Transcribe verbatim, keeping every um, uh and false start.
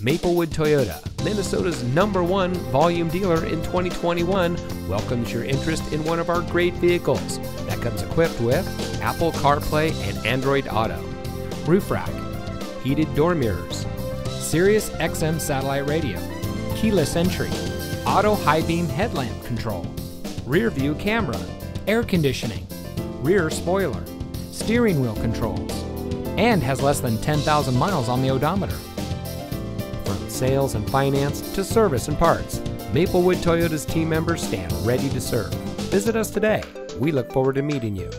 Maplewood Toyota, Minnesota's number one volume dealer in twenty twenty-one, welcomes your interest in one of our great vehicles that comes equipped with Apple CarPlay and Android Auto, roof rack, heated door mirrors, Sirius X M satellite radio, keyless entry, auto high beam headlamp control, rear view camera, air conditioning, rear spoiler, steering wheel controls, and has less than ten thousand miles on the odometer. From sales and finance to service and parts, Maplewood Toyota's team members stand ready to serve. Visit us today. We look forward to meeting you.